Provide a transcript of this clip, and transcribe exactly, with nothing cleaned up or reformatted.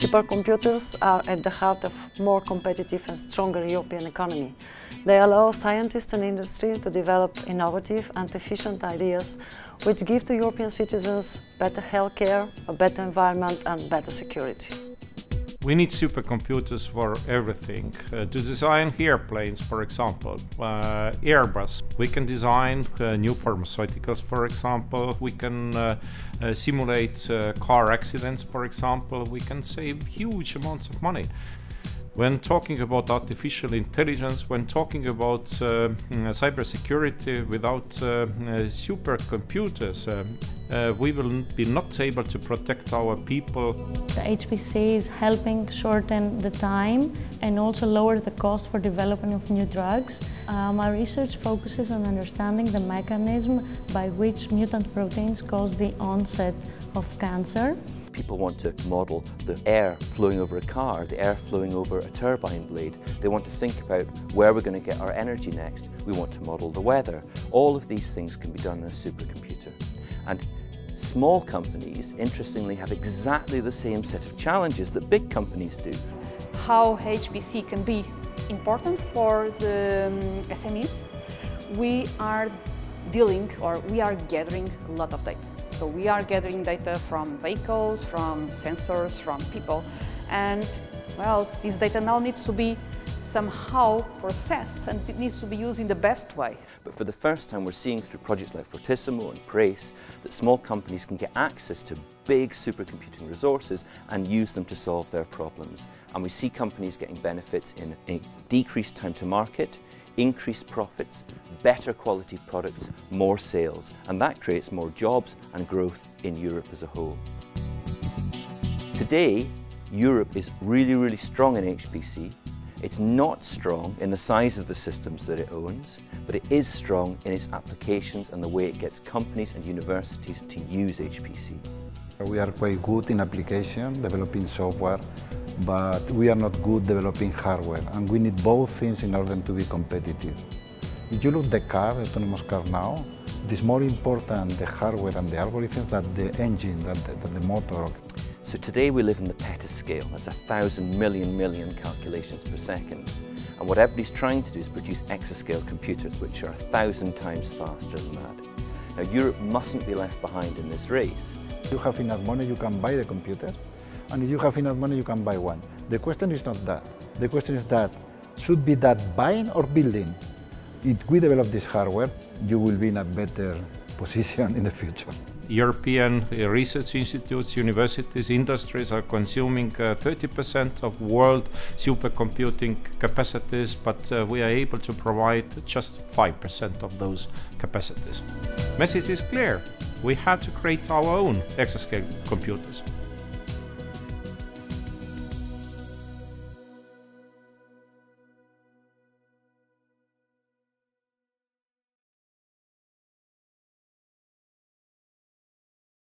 Supercomputers are at the heart of a more competitive and stronger European economy. They allow scientists and industry to develop innovative and efficient ideas which give to European citizens better healthcare, a better environment and better security. We need supercomputers for everything. Uh, to design airplanes, for example, uh, Airbus. We can design uh, new pharmaceuticals, for example. We can uh, uh, simulate uh, car accidents, for example. We can save huge amounts of money. When talking about artificial intelligence, when talking about uh, cybersecurity, without uh, uh, supercomputers, uh, uh, we will be not able to protect our people. The H P C is helping shorten the time and also lower the cost for development of new drugs. Uh, my research focuses on understanding the mechanism by which mutant proteins cause the onset of cancer. People want to model the air flowing over a car, the air flowing over a turbine blade. They want to think about where we're going to get our energy next. We want to model the weather. All of these things can be done in a supercomputer. And small companies, interestingly, have exactly the same set of challenges that big companies do. How H P C can be important for the S M Es, we are dealing or we are gathering a lot of data. So we are gathering data from vehicles, from sensors, from people, and well, this data now needs to be somehow processed and it needs to be used in the best way. But for the first time we're seeing through projects like Fortissimo and PRACE that small companies can get access to big supercomputing resources and use them to solve their problems. And we see companies getting benefits in a decreased time to market, increased profits, better quality products, more sales, and that creates more jobs and growth in Europe as a whole. Today, Europe is really, really strong in H P C. It's not strong in the size of the systems that it owns, but it is strong in its applications and the way it gets companies and universities to use H P C. We are quite good in application, developing software, but we are not good developing hardware, and we need both things in order to be competitive. If you look at the car, the autonomous car now, it is more important the hardware and the algorithms than the engine, than the, than the motor. So today we live in the petascale. That's a thousand million million calculations per second. And what everybody's trying to do is produce exascale computers, which are a thousand times faster than that. Now Europe mustn't be left behind in this race. If you have enough money, you can buy the computer. And if you have enough money, you can buy one. The question is not that. The question is that, should be that buying or building? If we develop this hardware, you will be in a better position in the future. European research institutes, universities, industries are consuming uh, thirty percent of world supercomputing capacities, but uh, we are able to provide just five percent of those capacities. Message is clear. We had to create our own exascale computers.